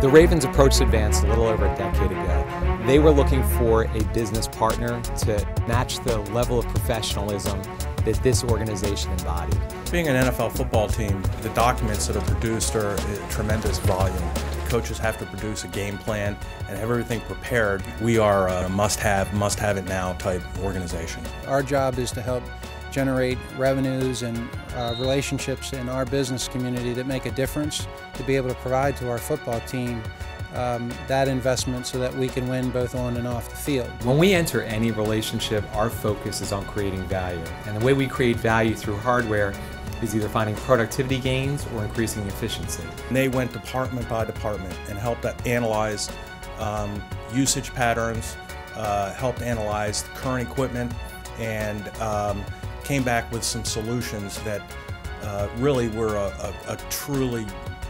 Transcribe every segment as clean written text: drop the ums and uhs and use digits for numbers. The Ravens approached Advance a little over a decade ago. They were looking for a business partner to match the level of professionalism that this organization embodied. Being an NFL football team, the documents that are produced are a tremendous volume. Coaches have to produce a game plan and have everything prepared. We are a must-have, must-have-it-now type organization. Our job is to help generate revenues and relationships in our business community that make a difference, to be able to provide to our football team that investment so that we can win both on and off the field. When we enter any relationship, our focus is on creating value. And the way we create value through hardware is either finding productivity gains or increasing efficiency. And they went department by department and helped analyze usage patterns, helped analyze the current equipment, and came back with some solutions that really were a truly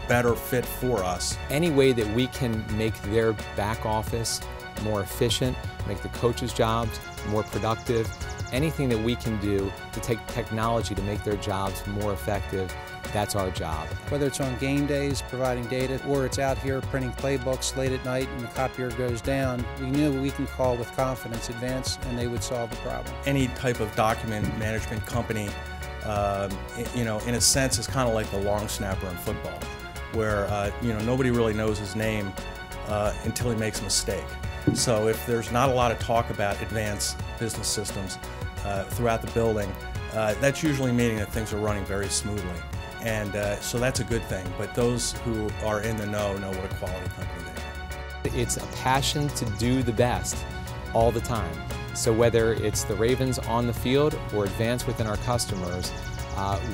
better fit for us. Any way that we can make their back office more efficient, make the coaches' jobs more productive, anything that we can do to take technology to make their jobs more effective, that's our job. Whether it's on game days, providing data, or it's out here printing playbooks late at night and the copier goes down, we knew we can call with confidence Advance and they would solve the problem. Any type of document management company, you know, in a sense is kind of like the long snapper in football, where, you know, nobody really knows his name until he makes a mistake. So if there's not a lot of talk about Advance Business Systems throughout the building, that's usually meaning that things are running very smoothly. And so that's a good thing, but those who are in the know what a quality company they are. It's a passion to do the best all the time. So whether it's the Ravens on the field or Advance within our customers,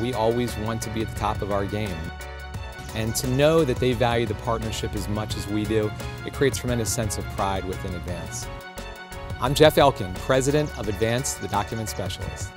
we always want to be at the top of our game. And to know that they value the partnership as much as we do, it creates a tremendous sense of pride within Advance. I'm Jeff Elkin, President of Advance, the Document Specialist.